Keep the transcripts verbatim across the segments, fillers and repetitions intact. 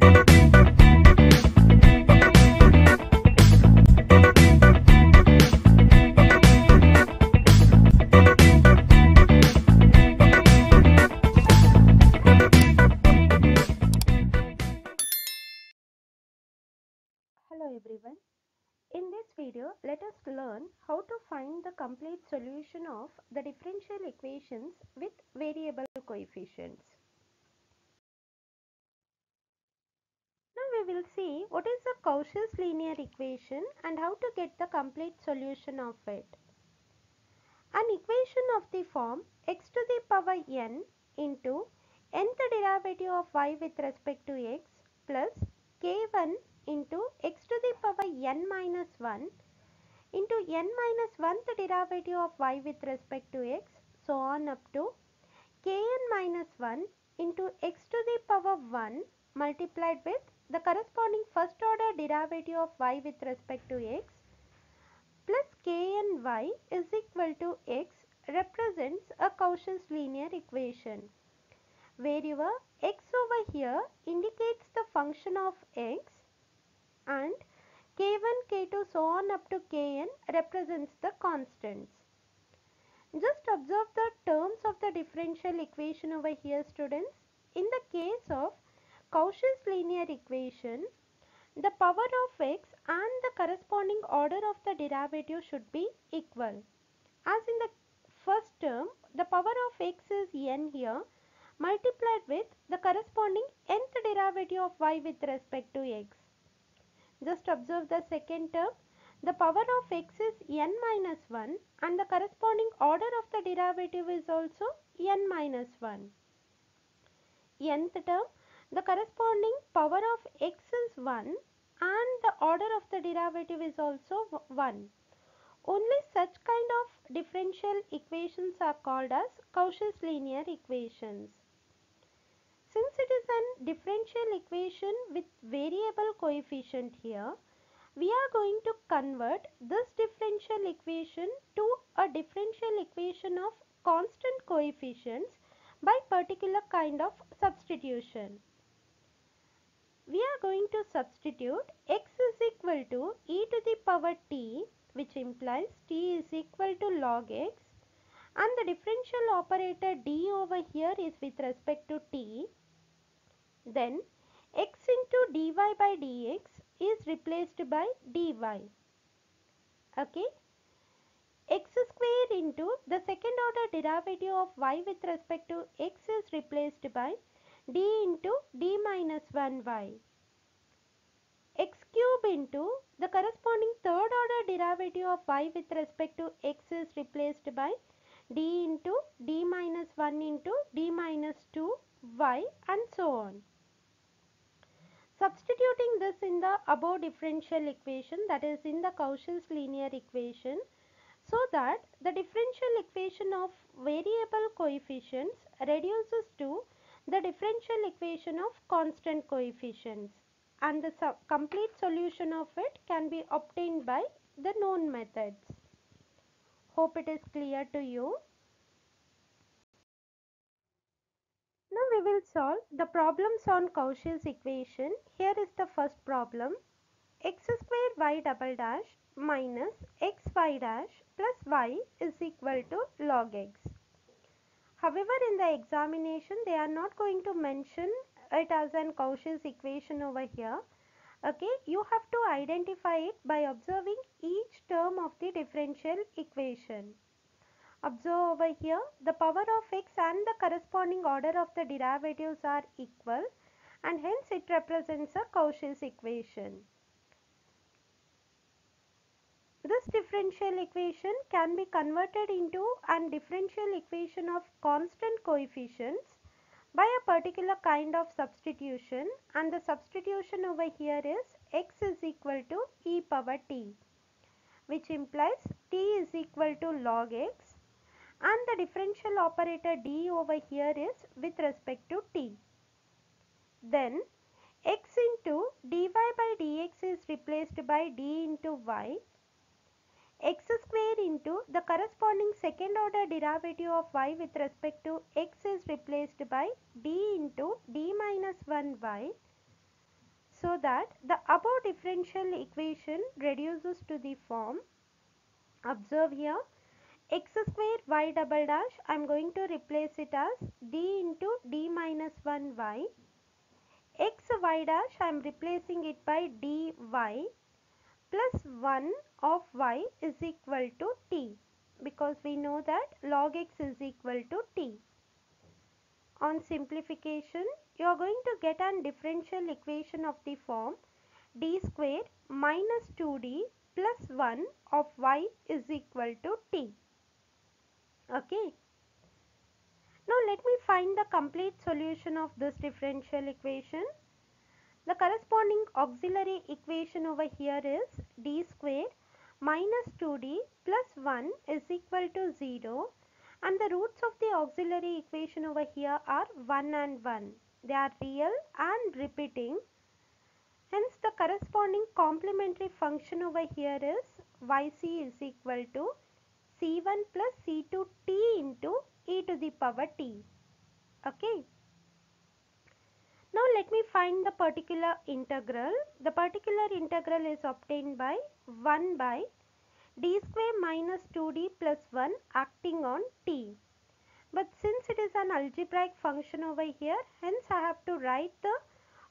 Hello everyone. In this video, let us learn how to find the complete solution of the differential equations with variable coefficients. Now we will see what is the Cauchy's linear equation and how to get the complete solution of it. An equation of the form x to the power n into nth derivative of y with respect to x plus k one into x to the power n minus one into n minus one derivative of y with respect to x, so on up to kn minus one into x to the power one multiplied with the corresponding first order derivative of y with respect to x plus kn y is equal to x represents a Cauchy's linear equation, wherever x over here indicates the function of x and k one, k two, so on up to kn represents the constants. Just observe the terms of the differential equation over here, students. In the case of Cauchy's linear equation, the power of x and the corresponding order of the derivative should be equal. As in the first term, the power of x is n here multiplied with the corresponding nth derivative of y with respect to x. Just observe the second term. The power of x is n minus one and the corresponding order of the derivative is also n minus one. Nth term, the corresponding power of x is one and the order of the derivative is also one. Only such kind of differential equations are called as Cauchy's linear equations. Since it is a differential equation with variable coefficient here, we are going to convert this differential equation to a differential equation of constant coefficients by particular kind of substitution. We are going to substitute x is equal to e to the power t, which implies t is equal to log x, and the differential operator d over here is with respect to t. Then x into dy by dx is replaced by dy. Okay, x square into the second order derivative of y with respect to x is replaced by d into d minus one y. X cube into the corresponding third order derivative of y with respect to x is replaced by d into d minus one into d minus two y and so on. Substituting this in the above differential equation, that is in the Cauchy's linear equation, so that the differential equation of variable coefficients reduces to the differential equation of constant coefficients and the sub complete solution of it can be obtained by the known methods. Hope it is clear to you. Now we will solve the problems on Cauchy's equation. Here is the first problem. X square y double dash minus x y dash plus y is equal to log x. However, in the examination, they are not going to mention it as an Cauchy's equation over here. Okay, you have to identify it by observing each term of the differential equation. Observe over here, the power of x and the corresponding order of the derivatives are equal and hence it represents a Cauchy's equation. This differential equation can be converted into a differential equation of constant coefficients by a particular kind of substitution, and the substitution over here is x is equal to e power t, which implies t is equal to log x. And the differential operator d over here is with respect to t. Then x into dy by dx is replaced by d into y. X square into the corresponding second order derivative of y with respect to x is replaced by d into d minus one y. so that the above differential equation reduces to the form. Observe here, x square y double dash, I am going to replace it as d into d minus one y. X y dash, I am replacing it by dy plus one of y is equal to t, because we know that log x is equal to t. On simplification, you are going to get an differential equation of the form d square minus two d plus one of y is equal to t. Okay. Now let me find the complete solution of this differential equation. The corresponding auxiliary equation over here is d square minus two d plus one is equal to zero, and the roots of the auxiliary equation over here are one and one. They are real and repeating. Hence the corresponding complementary function over here is yc is equal to c one plus c two t into e to the power t. Okay. Now let me find the particular integral. The particular integral is obtained by one by d square minus two d plus one acting on t. But since it is an algebraic function over here, hence I have to write the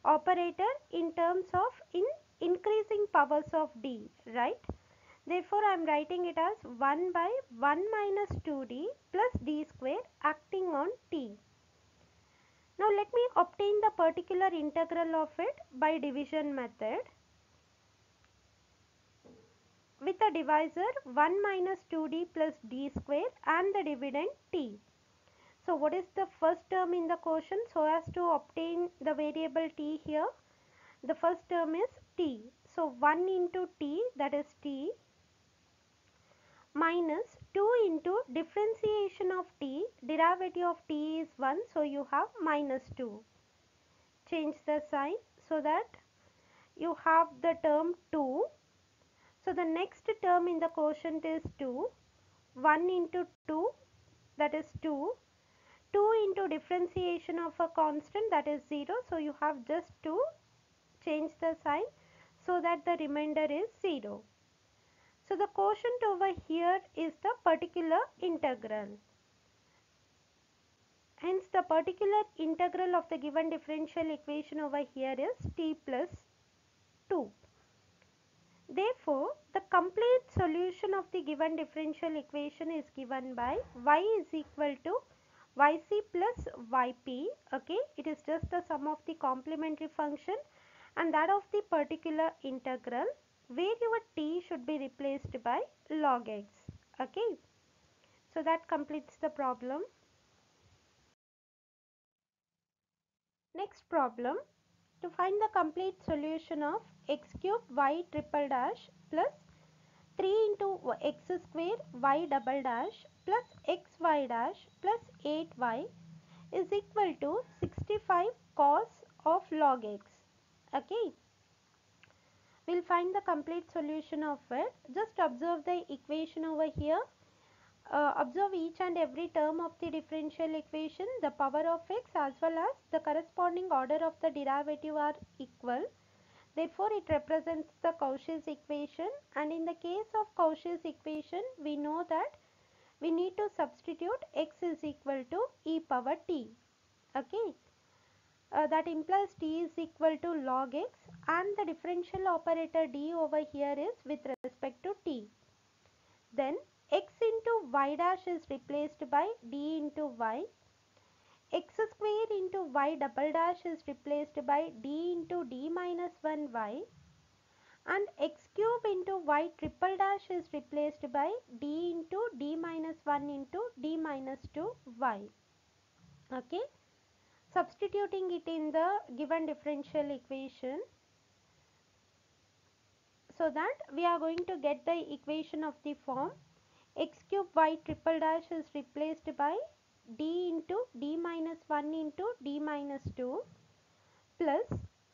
operator in terms of in increasing powers of d, right? Therefore, I am writing it as one by one minus two d plus d square acting on t. Now, let me obtain the particular integral of it by division method. With the divisor one minus two d plus d square and the dividend t. So, what is the first term in the quotient? So, as to obtain the variable t here, the first term is t. So, one into t, that is t, minus two into differentiation of t, derivative of t is one, so you have minus two. Change the sign so that you have the term two. So the next term in the quotient is two. one into two, that is two. two into differentiation of a constant, that is zero, so you have just two. Change the sign so that the remainder is zero. So, the quotient over here is the particular integral. Hence, the particular integral of the given differential equation over here is t plus two. Therefore, the complete solution of the given differential equation is given by y is equal to yc plus yp. Okay, it is just the sum of the complementary function and that of the particular integral, where your t should be replaced by log x. Okay, so that completes the problem. Next problem, to find the complete solution of x cubed y triple dash plus three into x square y double dash plus xy dash plus eight y is equal to sixty-five cos of log x. Okay. We will find the complete solution of it. Just observe the equation over here. Uh, observe each and every term of the differential equation. The power of x as well as the corresponding order of the derivative are equal. Therefore, it represents the Cauchy's equation. And in the case of Cauchy's equation, we know that we need to substitute x is equal to e power t. Okay. Uh, that implies t is equal to log x, and the differential operator d over here is with respect to t. Then x into y dash is replaced by d into y. X square into y double dash is replaced by d into d minus one y. And x cube into y triple dash is replaced by d into d minus one into d minus two y. Okay. Substituting it in the given differential equation, so that we are going to get the equation of the form x cube y triple dash is replaced by d into d minus one into d minus two plus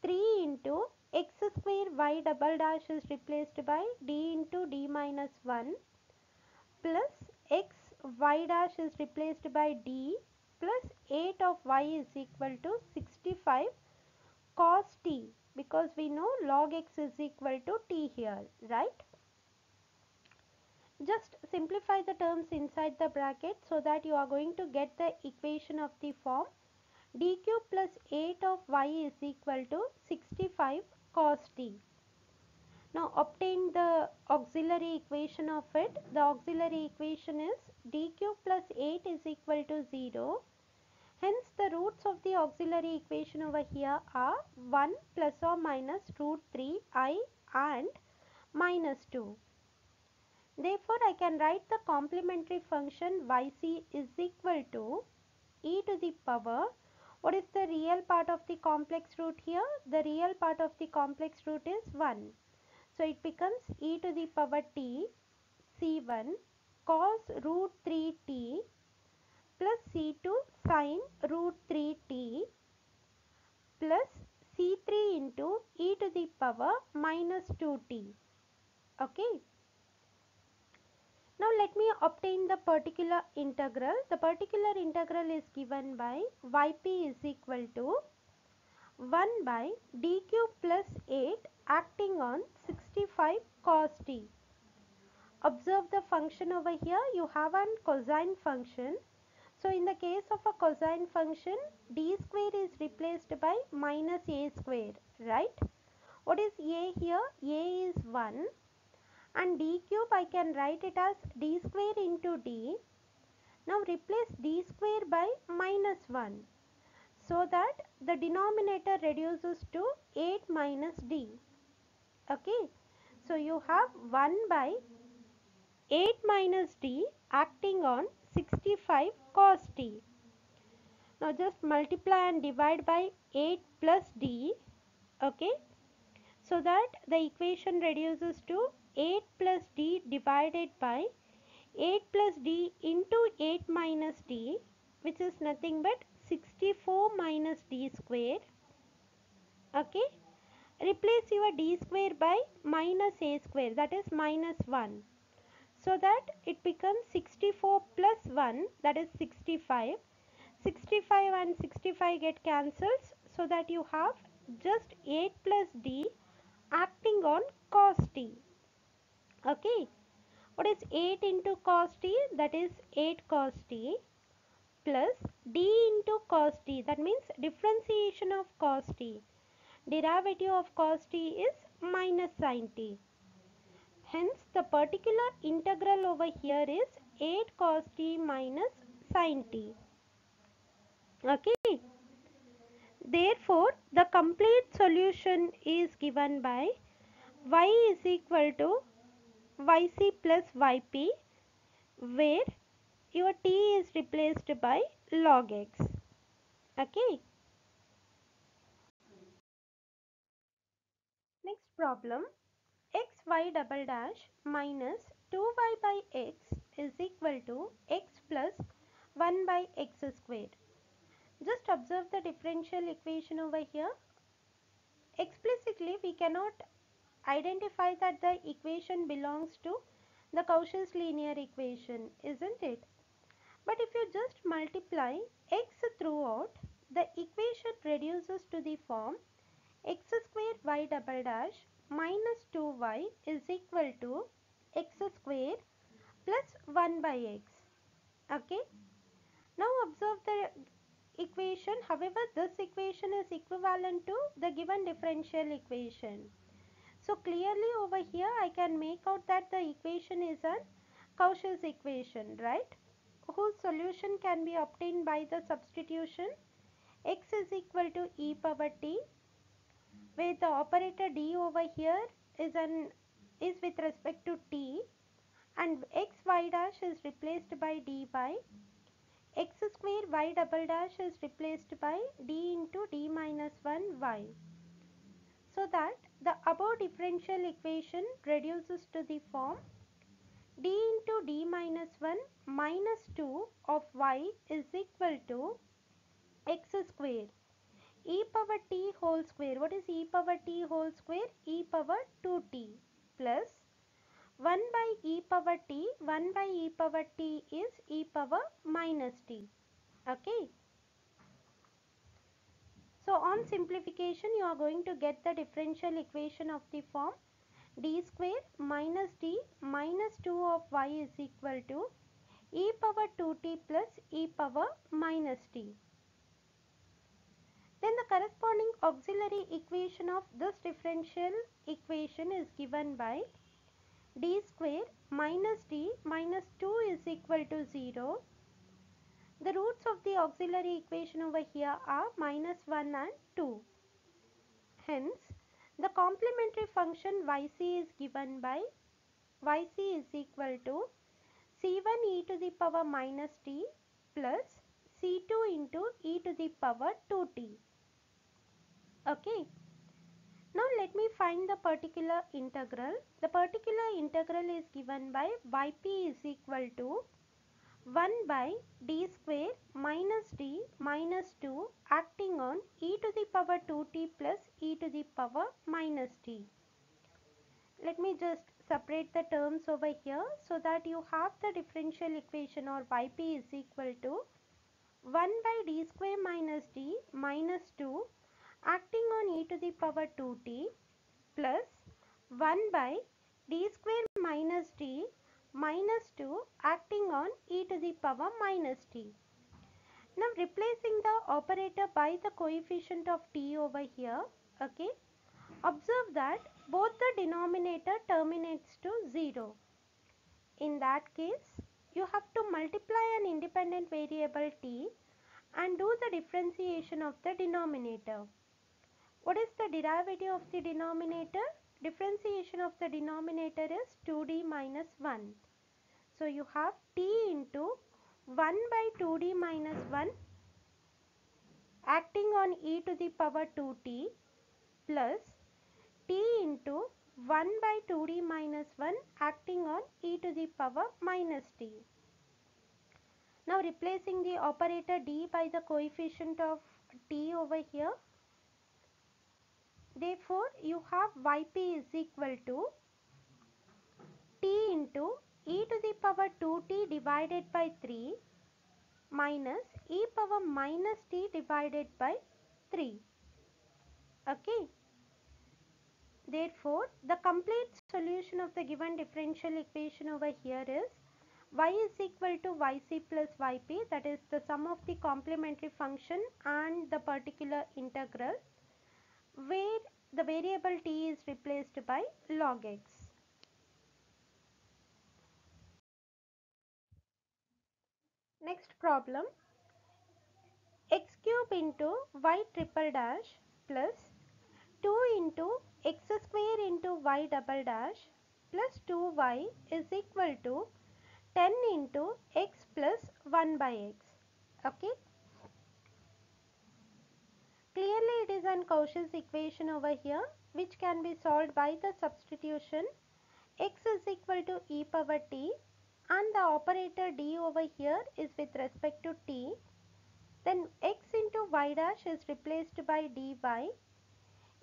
three into x square y double dash is replaced by d into d minus one plus x y dash is replaced by d plus eight of y is equal to sixty-five cos t. because we know log x is equal to t here, right? Just simplify the terms inside the bracket so that you are going to get the equation of the form d q plus eight of y is equal to sixty-five cos t. Now obtain the auxiliary equation of it. The auxiliary equation is d q plus eight is equal to zero. Hence the roots of the auxiliary equation over here are one plus or minus root three i and minus two. Therefore, I can write the complementary function y c is equal to e to the power. What is the real part of the complex root here? The real part of the complex root is one. So it becomes e to the power t c one cos root three t plus c two sin root three t plus c three into e to the power minus two t. Okay. Now let me obtain the particular integral. The particular integral is given by y p is equal to one by d q plus eight acting on sixty-five cos t. Observe the function over here. You have an cosine function. So in the case of a cosine function, d square is replaced by minus a square, right? What is a here? A is one. And d cube, I can write it as d square into d. Now replace d square by minus one, so that the denominator reduces to eight minus d. Okay, so you have one by eight minus d acting on sixty-five cos t. Now just multiply and divide by eight plus d. Okay, so that the equation reduces to eight plus d divided by eight plus d into eight minus d, which is nothing but sixty-four minus d square. Okay, replace your d square by minus a square, that is minus one, so that it becomes sixty-four plus one, that is sixty-five. sixty-five and sixty-five get cancels, so that you have just eight plus d acting on cos t. Okay, what is eight into cos t? That is eight cos t plus d into cos t, that means differentiation of cos t. Derivative of cos t is minus sin t. Hence the particular integral over here is eight cos t minus sin t. Okay, therefore the complete solution is given by y is equal to y c plus y p, where your t is replaced by log x. Okay. Next problem, xy double dash minus two y by x is equal to x plus one by x squared. Just observe the differential equation over here. Explicitly, we cannot identify that the equation belongs to the Cauchy's linear equation, isn't it? But if you just multiply x throughout, the equation reduces to the form x square y double dash minus two y is equal to x square plus one by x. Okay. Now observe the equation. However, this equation is equivalent to the given differential equation. So clearly over here I can make out that the equation is a Cauchy's equation, right? Whose solution can be obtained by the substitution x is equal to e power t, where the operator d over here is an is with respect to t, and x y dash is replaced by d by x square y double dash is replaced by d into d minus one y. So that the above differential equation reduces to the form d into d minus one minus two of y is equal to x square e power t whole square. What is e power t whole square? E power two t plus one by e power t. one by e power t is e power minus t. Okay. So on simplification, you are going to get the differential equation of the form d square minus d minus two of y is equal to e power two t plus e power minus t. Then the corresponding auxiliary equation of this differential equation is given by d square minus d minus two is equal to zero. The roots of the auxiliary equation over here are minus one and two. Hence, the complementary function yc is given by yc is equal to c one e to the power minus t plus c two into e to the power two t. Okay. Now let me find the particular integral. The particular integral is given by yp is equal to one by d square minus d minus two acting on e to the power two t plus e to the power minus t. Let me just separate the terms over here so that you have the differential equation or yp is equal to one by d square minus d minus two acting on e to the power two t plus one by d square minus d minus two acting on e to the power minus t. Now replacing the operator by the coefficient of t over here. Okay. Observe that both the denominator terminates to zero. In that case, you have to multiply an independent variable t and do the differentiation of the denominator. What is the derivative of the denominator? Differentiation of the denominator is two d minus one. So you have t into one by two d minus one acting on e to the power two t plus t into one by two d minus one acting on e to the power minus t. Now replacing the operator d by the coefficient of t over here. Therefore, you have yp is equal to t into e to the power two t divided by three minus e power minus t divided by three. Okay. Therefore, the complete solution of the given differential equation over here is y is equal to yc plus yp, that is the sum of the complementary function and the particular integral, where the variable t is replaced by log x. Next problem, x cube into y triple dash plus two into x square into y double dash plus two y is equal to ten into x plus one by x. Okay. Clearly, it is an Cauchy's equation over here, which can be solved by the substitution x is equal to e power t and the operator d over here is with respect to t. Then x into y dash is replaced by dy,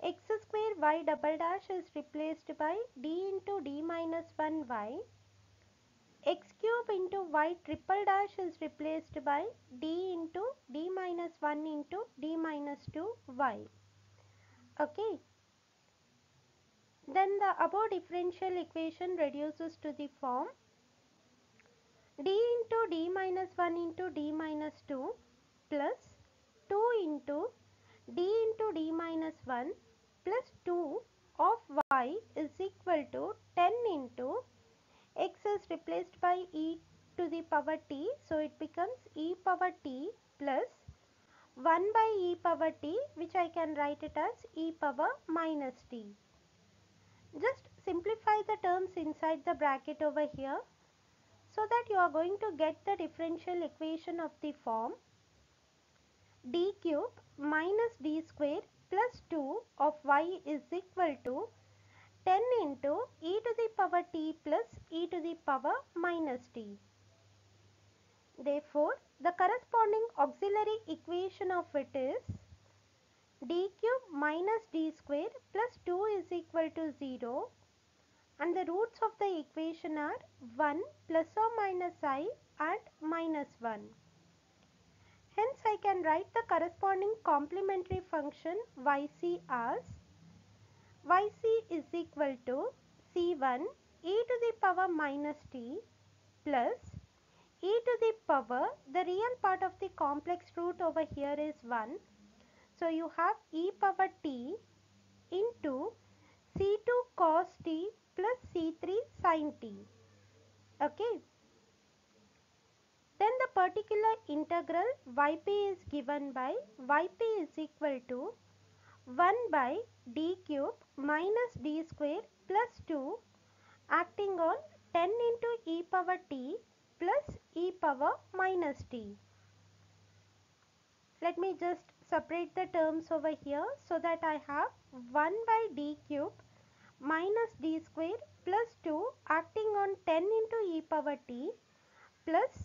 x square y double dash is replaced by d into d minus one y, x cube into y triple dash is replaced by d into d minus one into d minus two y. Okay. Then the above differential equation reduces to the form d into d minus one into d minus two plus two into d into d minus one plus two of y is equal to ten into x is replaced by e to the power t, so it becomes e power t plus one by e power t, which I can write it as e power minus t. Just simplify the terms inside the bracket over here so that you are going to get the differential equation of the form d cube minus d square plus two of y is equal to ten into e to the power t plus e to the power minus t. Therefore, the corresponding auxiliary equation of it is d cube minus d square plus two is equal to zero, and the roots of the equation are one plus or minus I and minus one. Hence, I can write the corresponding complementary function y c as y c is equal to c one e to the power minus t plus e to the power, the real part of the complex root over here is one. So, you have e power t into c two cos t plus c three sin t. Okay. Then the particular integral yp is given by yp is equal to one by d cube minus d square plus two acting on ten into e power t plus e power minus t. Let me just separate the terms over here so that I have one by d cube minus d square plus two acting on ten into e power t plus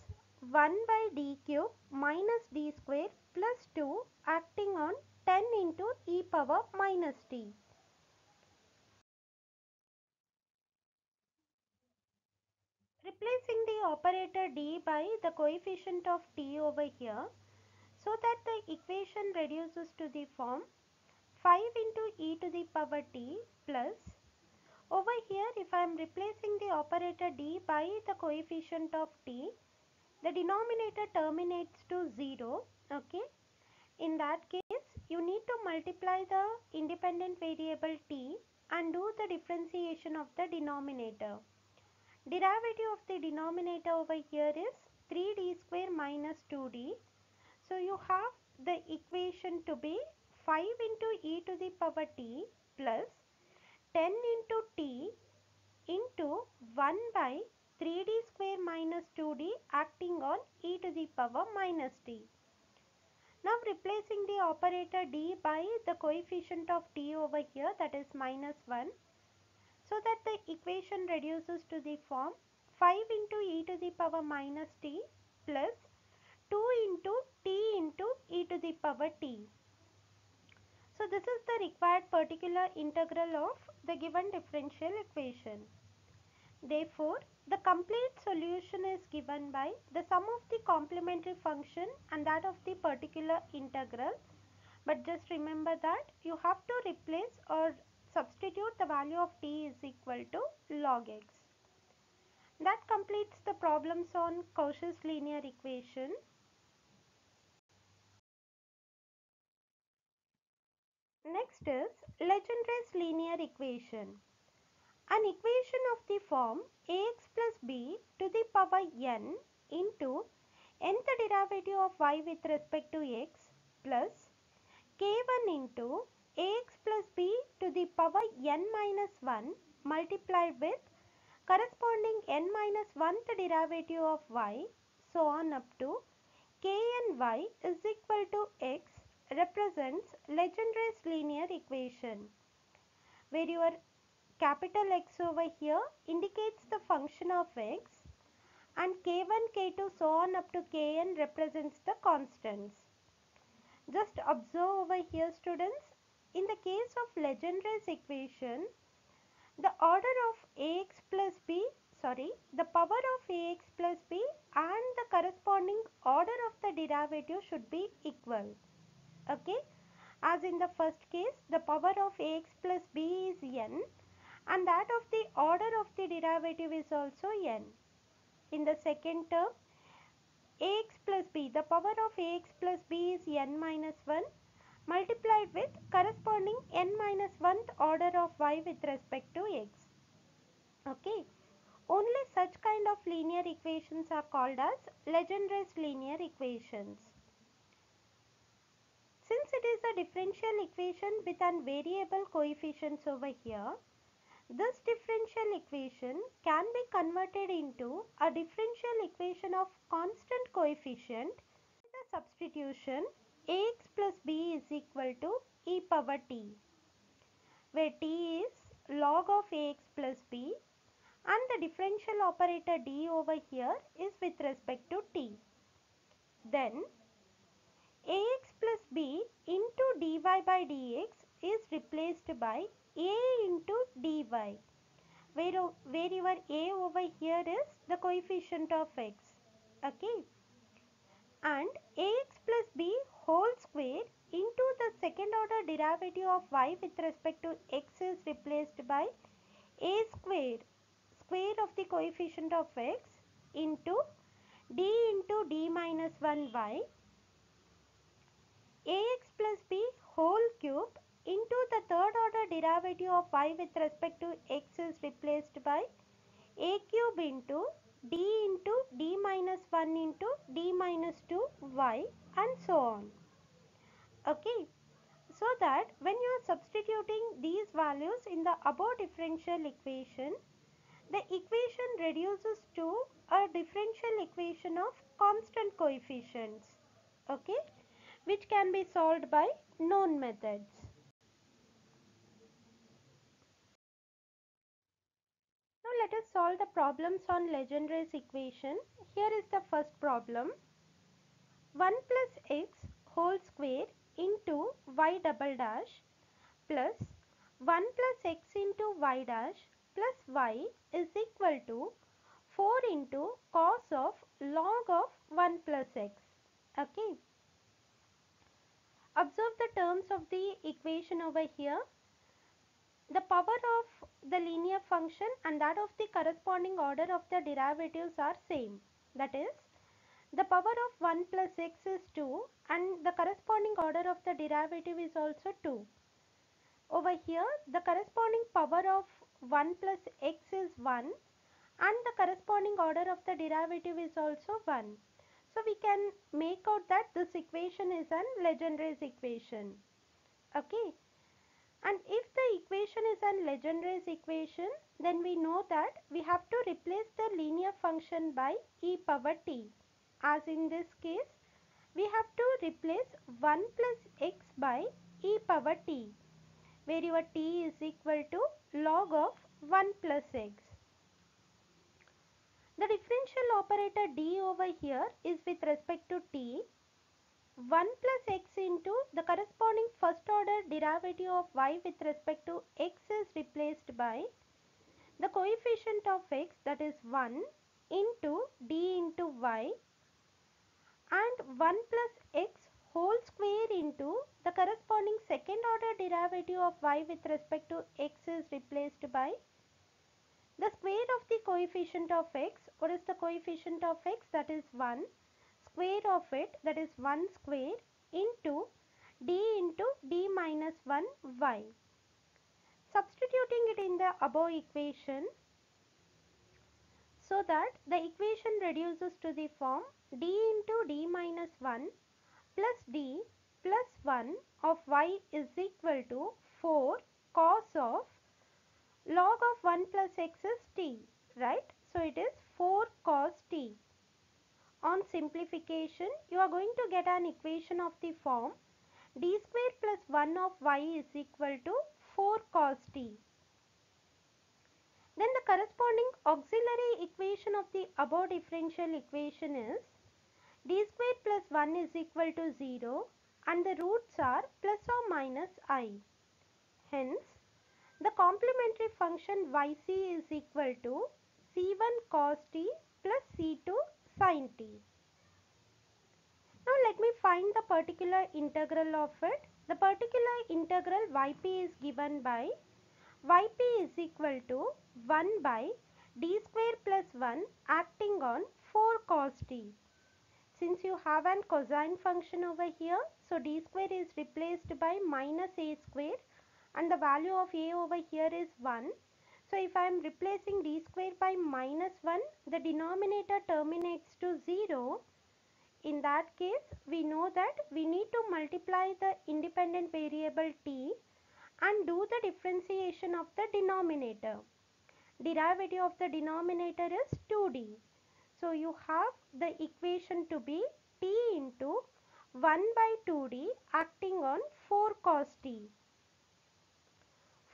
one by d cube minus d square plus two acting on ten into e power minus t. Replacing the operator d by the coefficient of t over here, so that the equation reduces to the form five into e to the power t plus, over here if I am replacing the operator d by the coefficient of t, the denominator terminates to zero, okay. In that case, you need to multiply the independent variable t and do the differentiation of the denominator. Derivative of the denominator over here is three d square minus two d. So, you have the equation to be five into e to the power t plus ten into t into one by three d square minus two d acting on e to the power minus t. Now, replacing the operator d by the coefficient of t over here, that is minus one, so that the equation reduces to the form five into e to the power minus t plus two into t into e to the power t. So, this is the required particular integral of the given differential equation. Therefore, the complete solution is given by the sum of the complementary function and that of the particular integral. But just remember that you have to replace or substitute the value of t is equal to log x. That completes the problems on Cauchy's linear equation. Next is Legendre's linear equation. An equation of the form ax plus b to the power n into nth derivative of y with respect to x plus k one into ax plus b to the power n minus one multiplied with corresponding n minus one-th derivative of y, so on up to k n y is equal to x, represents Legendre's linear equation, where your capital X over here indicates the function of x and k one, k two, so on up to k n represents the constants. Just observe over here, students, in the case of Legendre's equation, the order of ax plus b, sorry, the power of ax plus b and the corresponding order of the derivative should be equal. Okay, as in the first case, the power of ax plus b is n and that of the order of the derivative is also n. In the second term, ax plus b, the power of ax plus b is n minus one multiplied with corresponding n minus one-th order of y with respect to x. Okay, only such kind of linear equations are called as Legendre's linear equations. Since it is a differential equation with an variable coefficients over here, this differential equation can be converted into a differential equation of constant coefficient with the substitution ax plus b is equal to e power t, where t is log of ax plus b and the differential operator d over here is with respect to t. Then ax plus b into dy by dx is replaced by a into dy, where, where your a over here is the coefficient of x. Okay. and ax plus b whole square into the second order derivative of y with respect to x is replaced by a square square of the coefficient of x into d into d minus one y ax plus b whole cube into the third order derivative of y with respect to x is replaced by a cube into d into d minus one into d minus two y and so on. Okay, so that when you are substituting these values in the above differential equation, the equation reduces to a differential equation of constant coefficients, okay, which can be solved by known methods. Now let us solve the problems on Legendre's equation. Here is the first problem. one plus x whole square into y double dash plus one plus x into y dash plus y is equal to four into cos of log of one plus x. Okay. Observe the terms of the equation over here. The power of the linear function and that of the corresponding order of the derivatives are same. That is, the power of one plus x is two and the corresponding order of the derivative is also two. Over here, the corresponding power of one plus x is one and the corresponding order of the derivative is also one. So, we can make out that this equation is an Legendre's equation. Okay. And if the equation is an Legendre's equation, then we know that we have to replace the linear function by e power t. As in this case, we have to replace one plus x by e power t, where your t is equal to log of one plus x. The differential operator d over here is with respect to t. one plus x into the corresponding first order derivative of y with respect to x is replaced by the coefficient of x, that is one, into d into y, and one plus x whole square into the corresponding second order derivative of y with respect to x is replaced by the square of the coefficient of x. What is the coefficient of x? That is one. Square of it, that is one square, into d into d minus one y. Substituting it in the above equation, so that the equation reduces to the form d into d minus one plus d plus one of y is equal to four cos of log of one plus x is t, right? So, it is four cos t. On simplification, you are going to get an equation of the form d square plus one of y is equal to four cos t. Then the corresponding auxiliary equation of the above differential equation is d square plus one is equal to zero and the roots are plus or minus I. Hence, the complementary function yc is equal to c one cos t plus c two sin t. Now, let me find the particular integral of it. The particular integral yp is given by yp is equal to one by d square plus one acting on four cos t. Since you have an cosine function over here, so d square is replaced by minus a square and the value of a over here is one. So, if I am replacing d square by minus one, the denominator terminates to zero. In that case, we know that we need to multiply the independent variable t and do the differentiation of the denominator. Derivative of the denominator is two d. So, you have the equation to be t into one by two d acting on four cos t.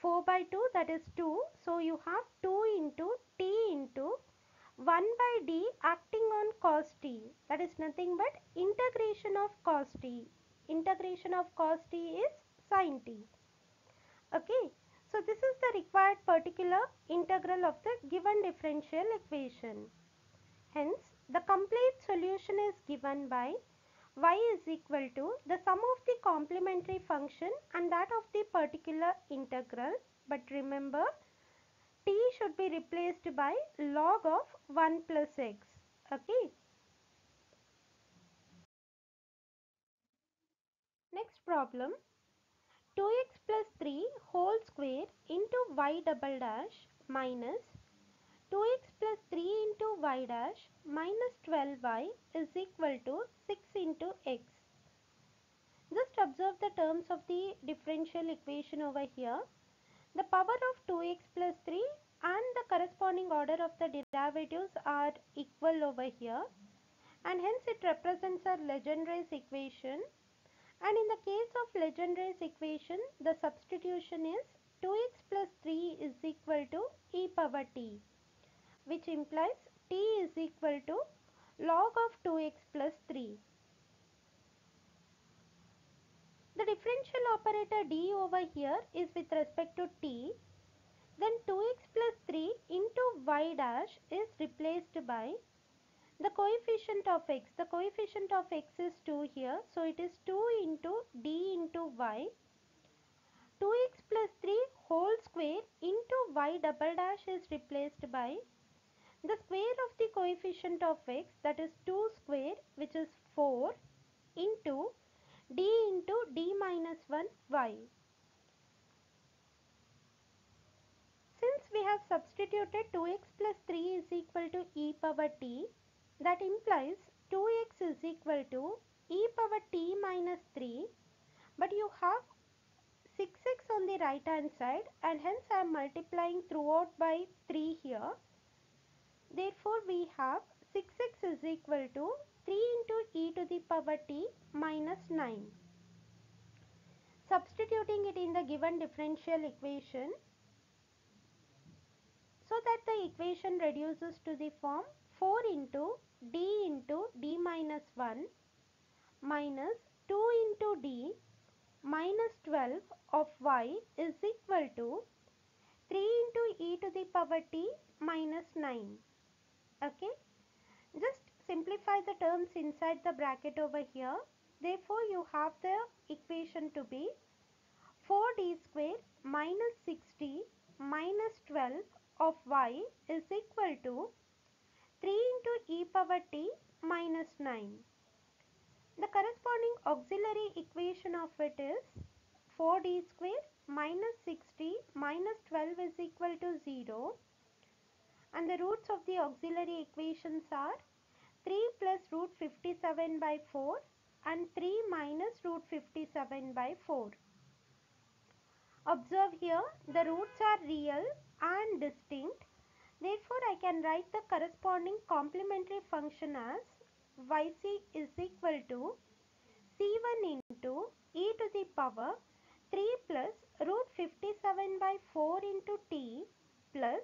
four by two, that is two. So, you have two into t into one by d acting on cos t. That is nothing but integration of cos t. Integration of cos t is sin t. Okay, so this is the required particular integral of the given differential equation. Hence, the complete solution is given by y is equal to the sum of the complementary function and that of the particular integral. But remember, t should be replaced by log of one plus x. Okay. Next problem, two x plus three whole square into y double dash minus two x plus three into y dash minus twelve y is equal to six into x. Just observe the terms of the differential equation over here. The power of two x plus three and the corresponding order of the derivatives are equal over here, and hence it represents a Legendre's equation. And in the case of Legendre's equation, the substitution is two x plus three is equal to e power t, which implies t is equal to log of two x plus three. The differential operator d over here is with respect to t. Then two x plus three into y dash is replaced by the coefficient of x. The coefficient of x is two here, so it is two into d into y. two x plus three whole square into y double dash is replaced by the square of the coefficient of x, that is two square, which is four, into d into d minus one y. Since we have substituted two x plus three is equal to e power t, that implies two x is equal to e power t minus three, but you have six x on the right hand side, and hence I am multiplying throughout by three here. Therefore, we have six x is equal to three into e to the power t minus nine. Substituting it in the given differential equation, so that the equation reduces to the form four into d into d minus one minus two into d minus twelve of y is equal to three into e to the power t minus nine. Okay, just simplify the terms inside the bracket over here. Therefore, you have the equation to be four d square minus six d minus twelve of y is equal to three into e power t minus nine. The corresponding auxiliary equation of it is four d square minus six d minus twelve is equal to zero, and the roots of the auxiliary equations are three plus root fifty-seven by four and three minus root fifty-seven by four. Observe here, the roots are real and distinct. Therefore, I can write the corresponding complementary function as yc is equal to c one into e to the power three plus root fifty-seven by four into t plus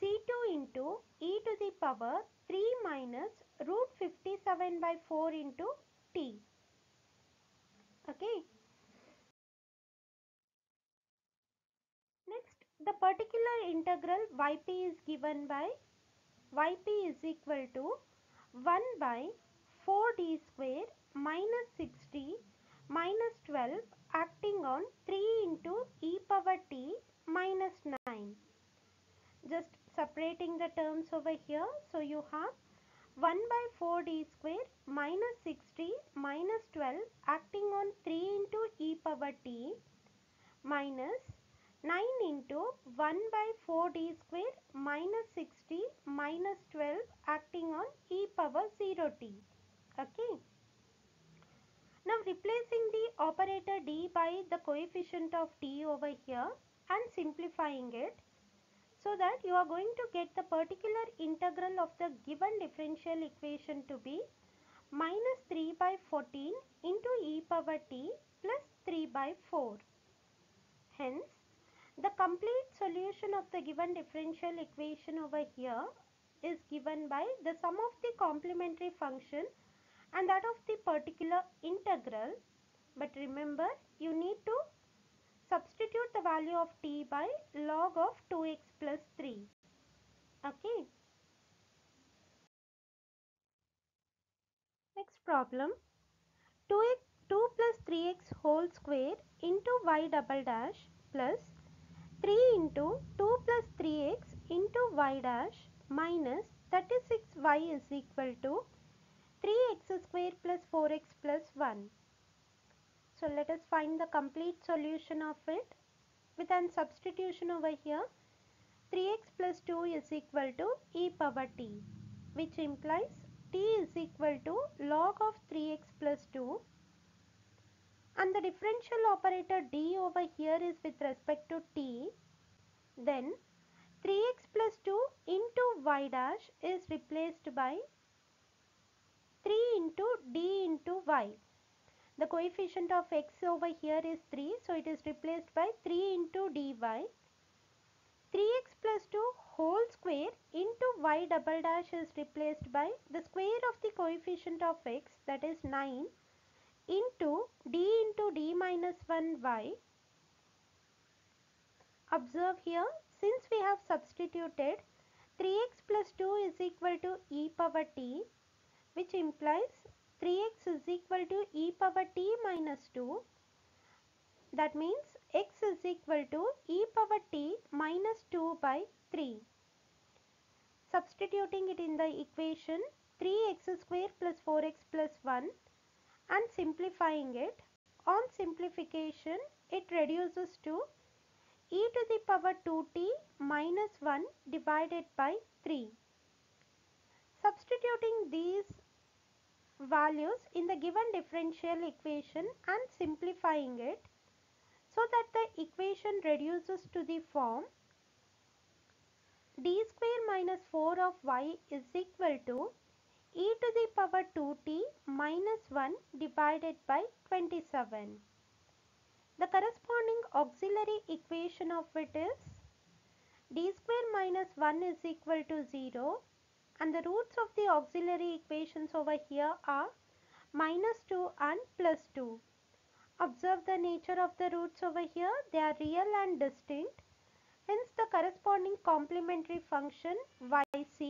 c two into e to the power three minus root fifty-seven by four into t. Okay. Next, the particular integral yp is given by yp is equal to one by four d square minus six d minus twelve acting on three into e power t minus nine. Just separating the terms over here, so you have one by four d square minus six d minus twelve acting on three into e power t minus nine into one by four d square minus six d minus twelve acting on e power zero t. Okay. Now replacing the operator d by the coefficient of t over here and simplifying it, so that you are going to get the particular integral of the given differential equation to be minus three by fourteen into e power t plus three by four. Hence, the complete solution of the given differential equation over here is given by the sum of the complementary function and that of the particular integral. But remember, you need to substitute the value of t by log of two x plus three. Okay. Next problem, two plus three x whole square into y double dash plus three into two plus three x into y dash minus thirty six y is equal to three x square plus four x plus one. So let us find the complete solution of it with an substitution over here. three x plus two is equal to e power t, which implies t is equal to log of three x plus two, and the differential operator d over here is with respect to t. Then three x plus two into y dash is replaced by three into d into y. The coefficient of x over here is three, so it is replaced by three into dy. three x plus two whole square into y double dash is replaced by the square of the coefficient of x, that is nine, into d into d minus one y. Observe here, since we have substituted three x plus two is equal to e power t, which implies three x is equal to e power t minus two. That means x is equal to e power t minus two by three. Substituting it in the equation three x square plus four x plus one and simplifying it. On simplification, it reduces to e to the power two t minus one divided by three. Substituting these values in the given differential equation and simplifying it so that the equation reduces to the form d square minus four of y is equal to e to the power two t minus one divided by twenty-seven. The corresponding auxiliary equation of it is d square minus one is equal to zero. And the roots of the auxiliary equations over here are minus two and plus two. Observe the nature of the roots over here. They are real and distinct. Hence, the corresponding complementary function y c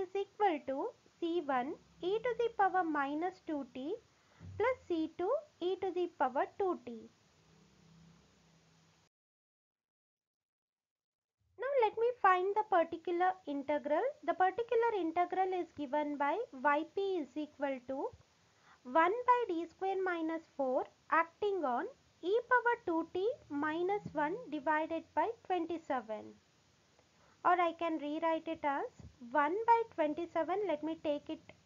is equal to c one e to the power minus two t plus c two e to the power two t. Let me find the particular integral. The particular integral is given by yp is equal to one by d square minus four acting on e power two t minus one divided by twenty-seven, or I can rewrite it as one by twenty-seven, let me take it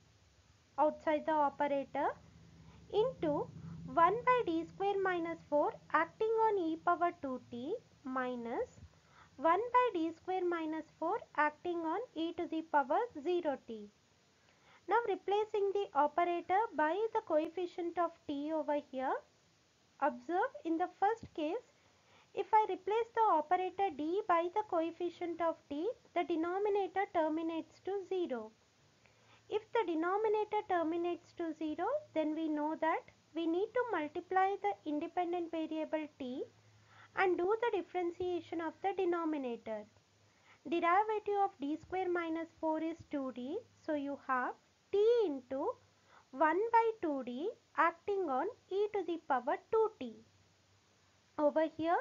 outside the operator, into one by d square minus four acting on e power two t minus one by d square minus four acting on e to the power zero t. Now replacing the operator by the coefficient of t over here. Observe, in the first case, if I replace the operator d by the coefficient of t, the denominator terminates to zero. If the denominator terminates to zero, then we know that we need to multiply the independent variable t and do the differentiation of the denominator. Derivative of d square minus four is two d, so you have t into one by two d acting on e to the power two t. Over here,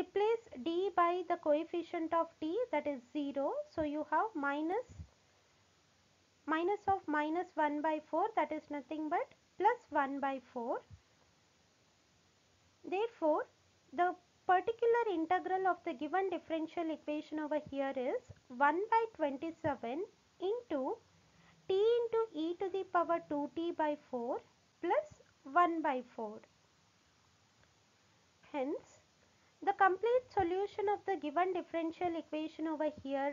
replace d by the coefficient of t, that is zero, so you have minus minus of minus one by four, that is nothing but plus one by four. Therefore, the particular integral of the given differential equation over here is one by twenty-seven into t into e to the power two t by four plus one by four. Hence, the complete solution of the given differential equation over here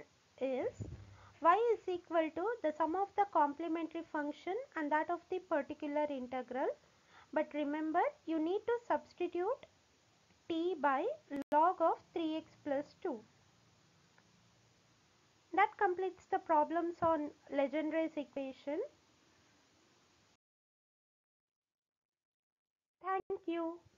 is y is equal to the sum of the complementary function and that of the particular integral. But remember, you need to substitute t by log of three x plus two. That completes the problems on Legendre's equation. Thank you.